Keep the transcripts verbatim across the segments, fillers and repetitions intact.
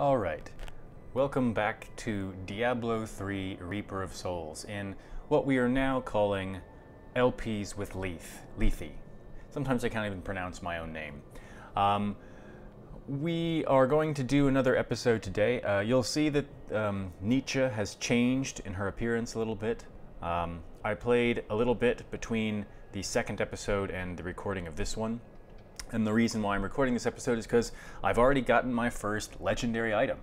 Alright, welcome back to Diablo three Reaper of Souls in what we are now calling L Ps with Leith, Lethe. Sometimes I can't even pronounce my own name. Um, we are going to do another episode today. Uh, you'll see that um, Nietzsche has changed in her appearance a little bit. Um, I played a little bit between the second episode and the recording of this one. And the reason why I'm recording this episode is because I've already gotten my first legendary item.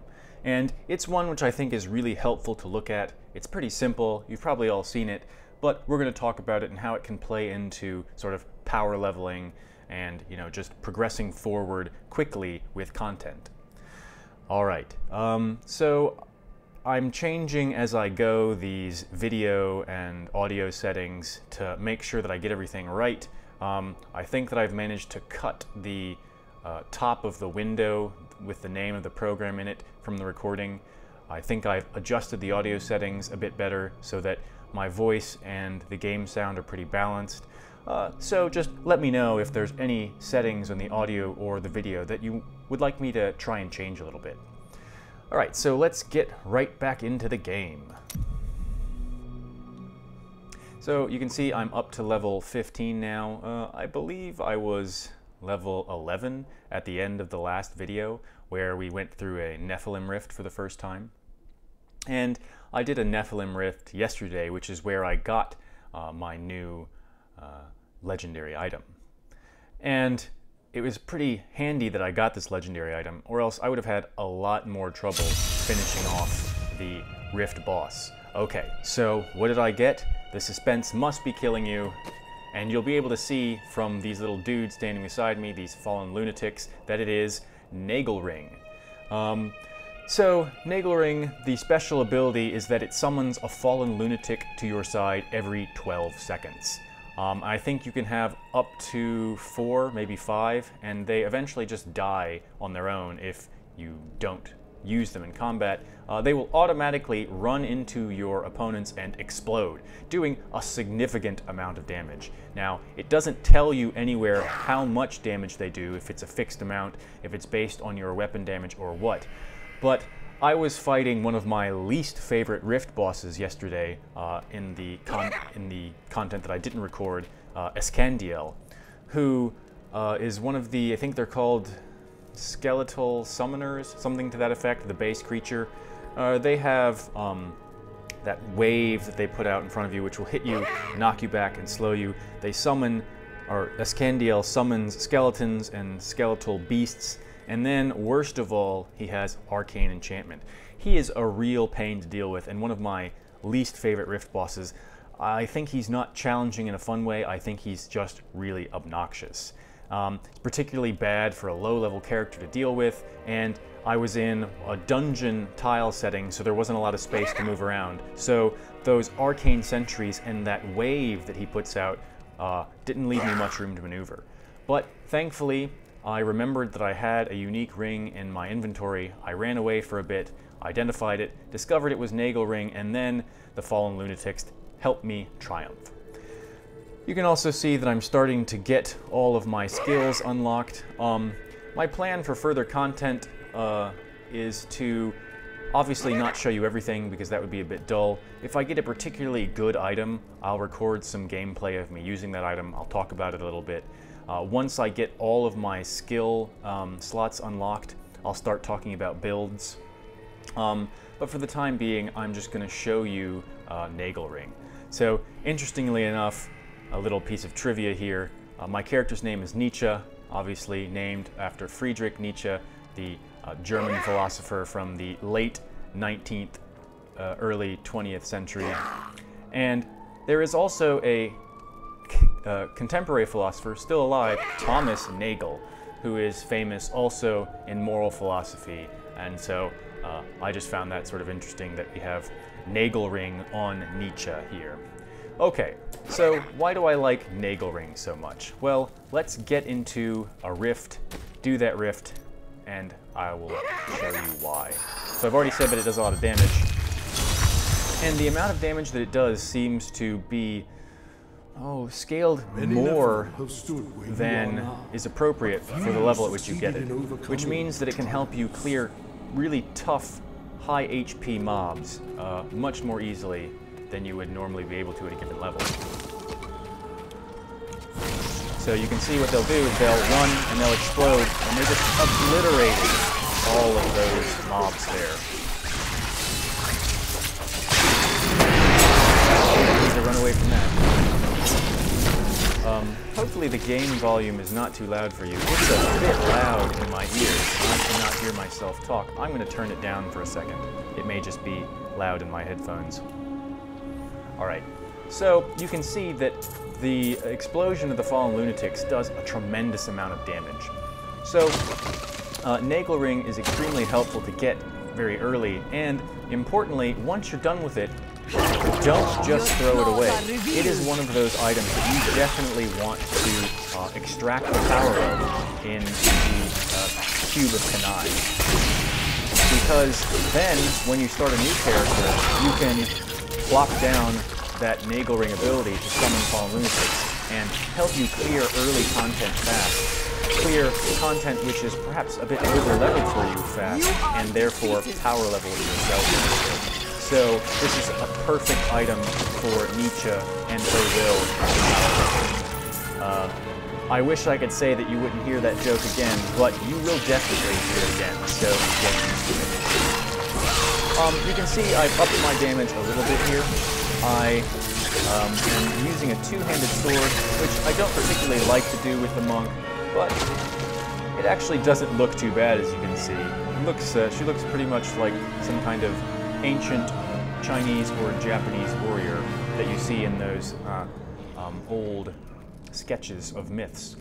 And it's one which I think is really helpful to look at. It's pretty simple, you've probably all seen it, but we're going to talk about it and how it can play into sort of power leveling and, you know, just progressing forward quickly with content. Alright, um, so I'm changing as I go these video and audio settings to make sure that I get everything right. Um, I think that I've managed to cut the uh, top of the window with the name of the program in it from the recording. I think I've adjusted the audio settings a bit better so that my voice and the game sound are pretty balanced. Uh, so just let me know if there's any settings on the audio or the video that you would like me to try and change a little bit. Alright, so let's get right back into the game. So you can see I'm up to level fifteen now. Uh, I believe I was level eleven at the end of the last video where we went through a Nephilim Rift for the first time. And I did a Nephilim Rift yesterday, which is where I got uh, my new uh, legendary item. And it was pretty handy that I got this legendary item, or else I would have had a lot more trouble finishing off the Rift boss. Okay, so what did I get? The suspense must be killing you, and you'll be able to see from these little dudes standing beside me, these fallen lunatics, that it is Nagelring. Um, so, Nagelring, the special ability is that it summons a fallen lunatic to your side every twelve seconds. Um, I think you can have up to four, maybe five, and they eventually just die on their own if you don't use them in combat. Uh, they will automatically run into your opponents and explode, doing a significant amount of damage. Now, it doesn't tell you anywhere how much damage they do, if it's a fixed amount, if it's based on your weapon damage or what, but I was fighting one of my least favorite Rift bosses yesterday uh, in, the con in the content that I didn't record, uh, Escandiel, who uh, is one of the, I think they're called Skeletal Summoners, something to that effect, the base creature. Uh, they have um, that wave that they put out in front of you, which will hit you, knock you back, and slow you. They summon, or Escandiel summons skeletons and skeletal beasts, and then, worst of all, he has Arcane Enchantment. He is a real pain to deal with, and one of my least favorite Rift bosses. I think he's not challenging in a fun way, I think he's just really obnoxious. Um, it's particularly bad for a low-level character to deal with, and I was in a dungeon tile setting, so there wasn't a lot of space to move around. So those arcane sentries and that wave that he puts out uh, didn't leave me much room to maneuver. But thankfully, I remembered that I had a unique ring in my inventory. I ran away for a bit, identified it, discovered it was Nagelring, and then the fallen lunatics helped me triumph. You can also see that I'm starting to get all of my skills unlocked. Um, my plan for further content uh, is to obviously not show you everything because that would be a bit dull. If I get a particularly good item, I'll record some gameplay of me using that item. I'll talk about it a little bit. Uh, once I get all of my skill um, slots unlocked, I'll start talking about builds. Um, but for the time being, I'm just going to show you uh, Nagelring. So, interestingly enough, a little piece of trivia here. Uh, my character's name is Nietzsche, obviously named after Friedrich Nietzsche, the uh, German philosopher from the late nineteenth, uh, early twentieth century. And there is also a uh, contemporary philosopher, still alive, Thomas Nagel, who is famous also in moral philosophy. And so uh, I just found that sort of interesting that we have Nagelring on Nietzsche here. Okay, so why do I like Nagelring so much? Well, let's get into a rift, do that rift, and I will show you why. So I've already said that it does a lot of damage, and the amount of damage that it does seems to be, oh, scaled more than is appropriate for the level at which you get it, which means that it can help you clear really tough, high H P mobs uh, much more easily than you would normally be able to at a given level. So you can see what they'll do is they'll run and they'll explode, and they're just obliterating all of those mobs there. I need to run away from that. Um, hopefully the game volume is not too loud for you. It's a bit loud in my ears. I cannot hear myself talk. I'm going to turn it down for a second. It may just be loud in my headphones. Alright, so you can see that the explosion of the fallen lunatics does a tremendous amount of damage. So, uh, Nagelring is extremely helpful to get very early, and importantly, once you're done with it, don't just throw it away. It is one of those items that you definitely want to uh, extract the power of in the uh, Cube of Kanai. Because then, when you start a new character, you can plop down that Nagelring ability to summon fallen lunatics and help you clear early content fast, clear content which is perhaps a bit over leveled for you fast, and therefore power level yourself. So this is a perfect item for Nietzsche and her build. Uh, I wish I could say that you wouldn't hear that joke again, but you will definitely hear it again, so get used to it. Um, you can see I've upped my damage a little bit here. I um, am using a two-handed sword, which I don't particularly like to do with the monk, but it actually doesn't look too bad, as you can see. It looks, uh, she looks pretty much like some kind of ancient Chinese or Japanese warrior that you see in those uh, um, old sketches of myths.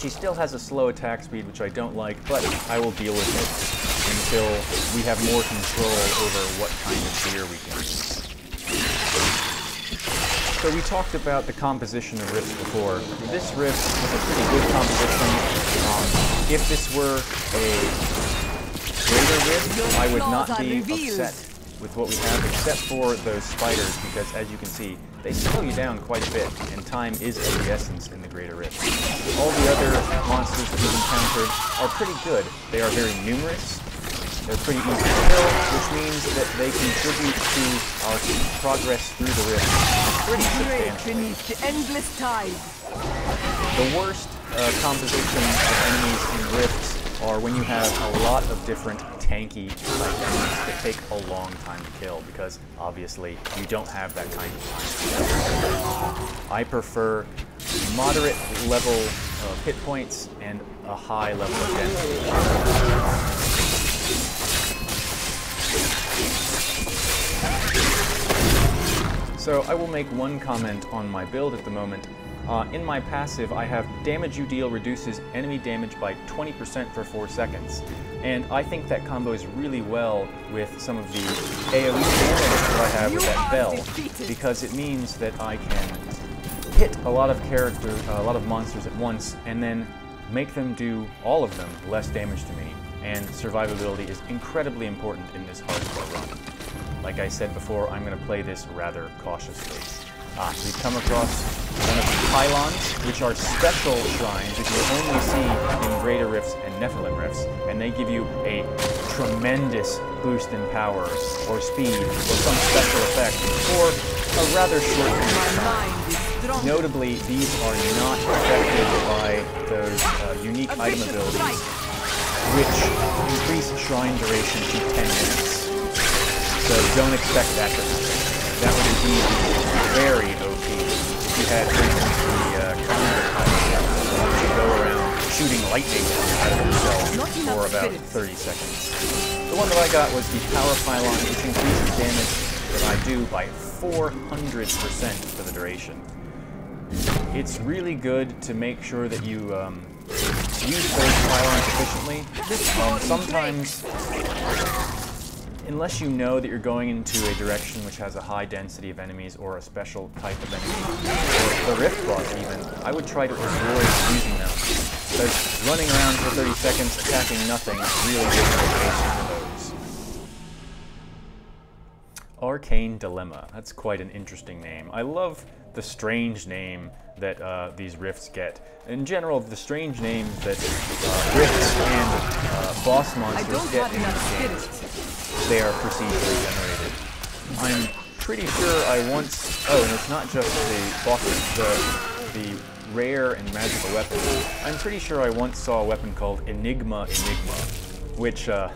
She still has a slow attack speed, which I don't like, but I will deal with it until we have more control over what kind of gear we can use. So we talked about the composition of rifts before. This rift has a pretty good composition. Um, if this were a greater rift, I would not be upset with what we have, except for those spiders, because as you can see, they slow you down quite a bit, and time is of the essence in the Greater Rift. All the other monsters that we've encountered are pretty good. They are very numerous, they're pretty easy to kill, which means that they contribute to our progress through the rift pretty substantially. The worst uh, composition of enemies in rifts are when you have a lot of different tanky like enemies that take a long time to kill, because obviously you don't have that kind of time. I prefer moderate level of hit points and a high level of density. So I will make one comment on my build at the moment. Uh, in my passive, I have damage you deal reduces enemy damage by twenty percent for four seconds. And I think that combos really well with some of the AoE damage that I have with that bell, because it means that I can hit a lot of character, uh, a lot of monsters at once, and then make them do, all of them, less damage to me. And survivability is incredibly important in this hardcore run. Like I said before, I'm going to play this rather cautiously. Ah, we've come across one of the pylons, which are special shrines that you'll only see in Greater Rifts and Nephilim Rifts, and they give you a tremendous boost in power, or speed, or some special effect, for a rather short period of time. Notably, these are not affected by those uh, unique item abilities, which increase shrine duration to ten minutes. So don't expect that to happen. That would indeed be very O P. You had the uh, kind of go around shooting lightning out of himself for about thirty seconds. The one that I got was the power pylon, which increases damage that I do by four hundred percent for the duration. It's really good to make sure that you um, use those pylons efficiently. Um, sometimes. Unless you know that you're going into a direction which has a high density of enemies or a special type of enemy, or the rift boss even, I would try to avoid using them. Because running around for thirty seconds, attacking nothing, really gives no patience for those. Arcane Dilemma. That's quite an interesting name. I love the strange name that uh, these rifts get. In general, the strange names that uh, rifts and uh, boss monsters get in these games, they are procedurally generated. I'm pretty sure I once... Oh, and it's not just the bosses, the, the rare and magical weapons. I'm pretty sure I once saw a weapon called Enigma Enigma, which, uh,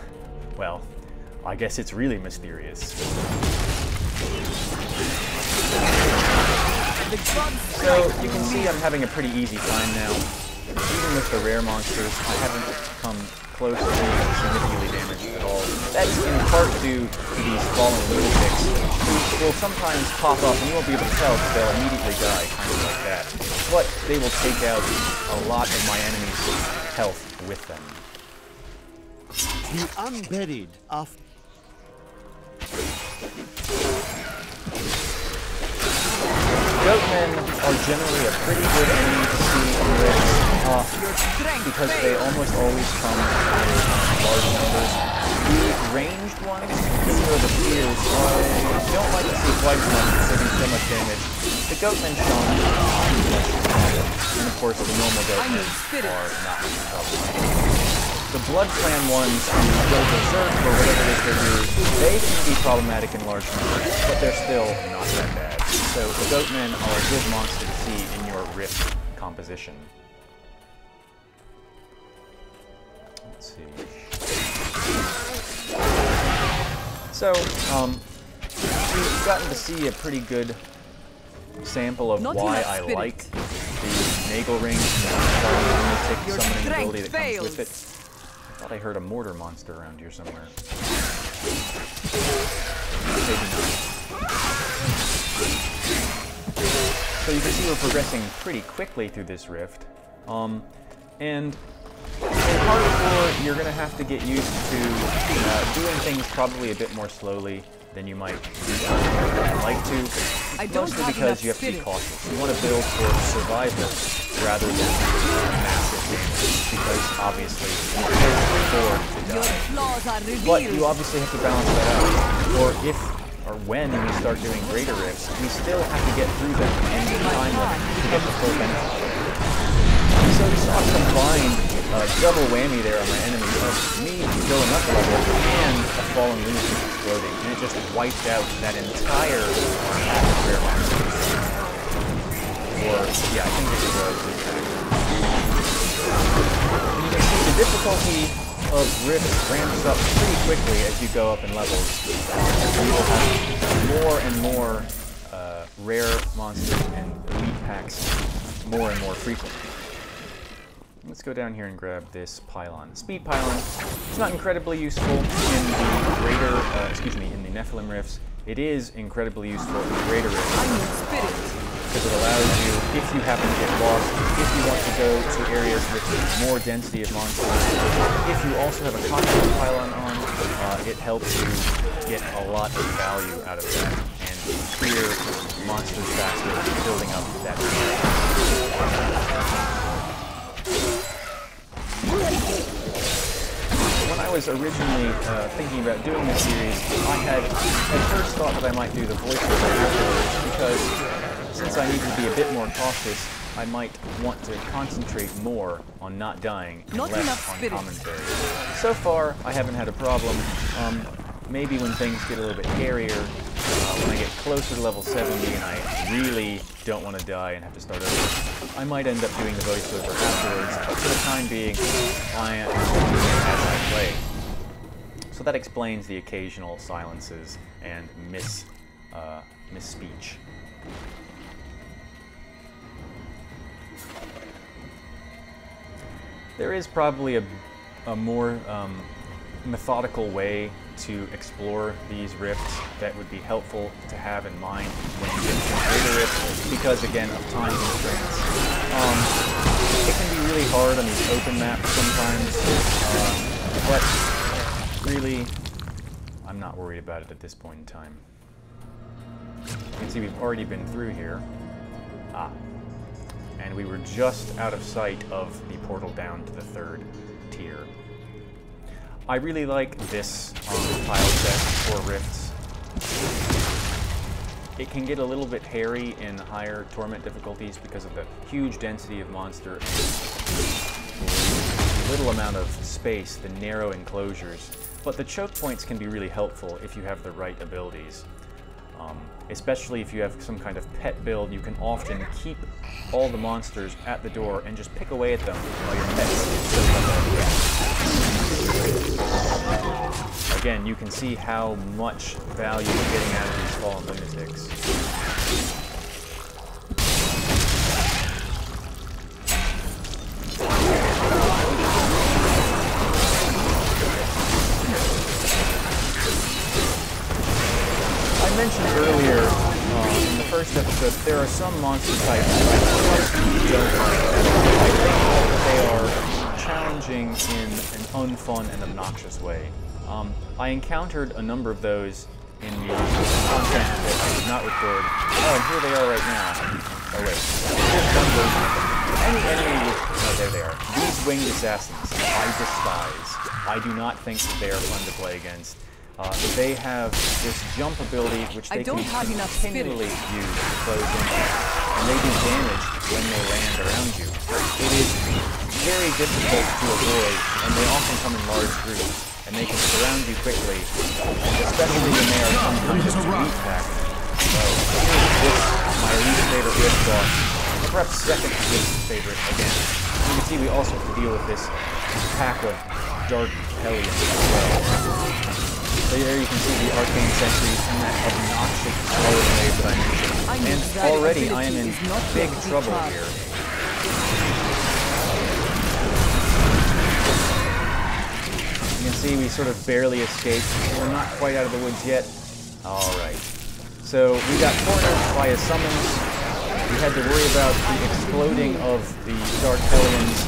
well, I guess it's really mysterious. So, you can see I'm having a pretty easy time now. Even with the rare monsters, I haven't come close to being significantly damaged at all. That's in part due to these fallen lunatics, who will sometimes pop up and you won't be able to tell because they'll immediately die, kind of like that. But they will take out a lot of my enemies' health with them. The unburied after. Goatmen are generally a pretty good enemy to see on rifts off because they almost always come in large numbers. The ranged ones, even though the fears are, don't like to see quite as much because they do so much damage. The goatmen shown are much stronger, and of course the normal goatmen are not much trouble. The Blood Clan ones from Go Berserk, or whatever it is they do, they can be problematic in large numbers, but they're still not that bad. So the Goatmen are a good monster to see in your rift composition. Let's see. So, um, we've gotten to see a pretty good sample of not why I spirit. like the Nagelring, the Lunatic summoning ability that fails. comes with it. I thought I heard a mortar monster around here somewhere. So you can see we're progressing pretty quickly through this rift. Um, and in hardcore, you're going to have to get used to uh, doing things probably a bit more slowly than you might like to. I don't Mostly because you have to be cautious. You want to build for survival rather than massive damage, because obviously you're forward to die. But you obviously have to balance that out. Or if or when we start doing greater rifts, we still have to get through them and time them to get the full benefit of it. So we saw a combined uh, double whammy there on my enemy of me going up a level and a fallen lunatic exploding, and it just wiped out that entire atmosphere monster. Or yeah, I think this is a You can see the difficulty of rifts ramps up pretty quickly as you go up in levels. You will have more and more uh, rare monsters and elite packs more and more frequently. Let's go down here and grab this pylon. Speed pylon. It's not incredibly useful in the greater, uh, excuse me, in the Nephilim rifts. It is incredibly useful in the greater rifts, because it allows you, if you happen to get lost, if you want to go to areas with more density of monsters, if you also have a constant pylon on, uh, it helps you get a lot of value out of that and clear monsters faster, building up that value. When I was originally uh, thinking about doing this series, I had at first thought that I might do the voiceover because since I need to be a bit more cautious, I might want to concentrate more on not dying and not less on spirit. commentary. So far, I haven't had a problem. Um, maybe when things get a little bit hairier, uh, when I get closer to level seventy and I really don't want to die and have to start over, I might end up doing the voiceover afterwards, but for the time being, I am doing it as I play. So that explains the occasional silences and miss, uh, misspeech. There is probably a, a more um, methodical way to explore these rifts that would be helpful to have in mind when you get to a greater rift, because again of time constraints. Um, it can be really hard on these open maps sometimes, uh, but really I'm not worried about it at this point in time. You can see we've already been through here. Ah. And we were just out of sight of the portal down to the third tier. I really like this um, tile set for rifts. It can get a little bit hairy in higher torment difficulties because of the huge density of monster and the little amount of space, the narrow enclosures. But the choke points can be really helpful if you have the right abilities. Um, especially if you have some kind of pet build, you can often keep all the monsters at the door and just pick away at them while your pet is still up. Again, you can see how much value you're getting out of these fallen lunatics. But there are some monster types that I just don't like. I think that they are challenging in an unfun and obnoxious way. Um, I encountered a number of those in the content that I did not record. Oh, and here they are right now. Oh wait, here's one version of them. Any enemy with... Oh, there they are. These winged assassins, I despise. I do not think that they are fun to play against. Uh, they have this jump ability which they can continually use to close in, and they do damage when they land around you. It is very difficult to avoid, and they often come in large groups, and they can surround you quickly, especially when they are some kind of weak factor. So, this is my least favorite rift boss, perhaps second least favorite again. You can see we also have to deal with this pack of Dark Hellions as well. So there you can see the arcane sentries and that obnoxious glowing wave that I'm using. And already I am in big trouble here. You can see we sort of barely escaped. We're not quite out of the woods yet. Alright. So we got cornered by a summons. We had to worry about the exploding of the Dark Hellions.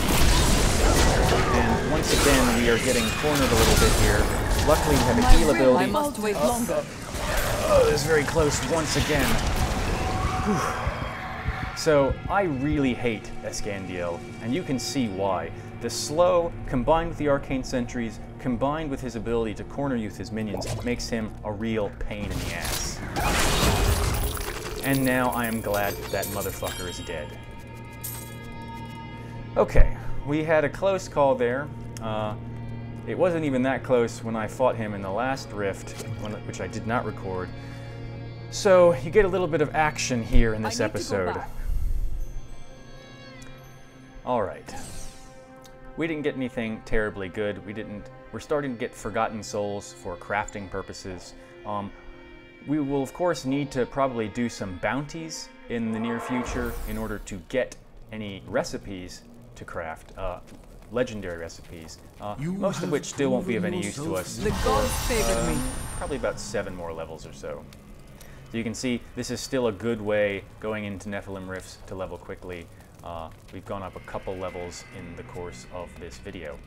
And once again we are getting cornered a little bit here. Luckily, we have a heal ability. I must wait longer. Oh, this is very close once again. Whew. So, I really hate Escandiel, and you can see why. The slow, combined with the arcane sentries, combined with his ability to corner you with his minions, makes him a real pain in the ass. And now I am glad that motherfucker is dead. Okay, we had a close call there. Uh, It wasn't even that close when I fought him in the last rift, which I did not record. So you get a little bit of action here in this episode. Alright. We didn't get anything terribly good. We didn't... We're starting to get forgotten souls for crafting purposes. Um, we will, of course, need to probably do some bounties in the near future in order to get any recipes to craft. Uh, legendary recipes, uh, most of which still won't be of any use to us. The gods favored me. Probably about seven more levels or so. So you can see this is still a good way going into Nephilim Rifts to level quickly. Uh, we've gone up a couple levels in the course of this video.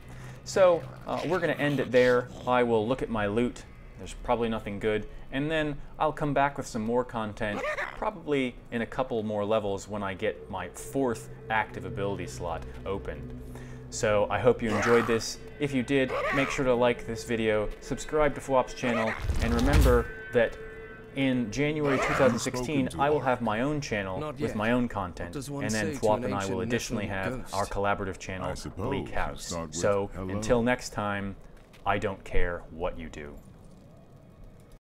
So uh, we're going to end it there. I will look at my loot. There's probably nothing good. And then I'll come back with some more content, probably in a couple more levels when I get my fourth active ability slot opened. So I hope you enjoyed this. If you did, make sure to like this video, subscribe to F W A P's channel, and remember that in January two thousand sixteen, I will have my own channel with my own content, and then F W A P and I will additionally have our collaborative channel, Bleak House. So until next time, I don't care what you do.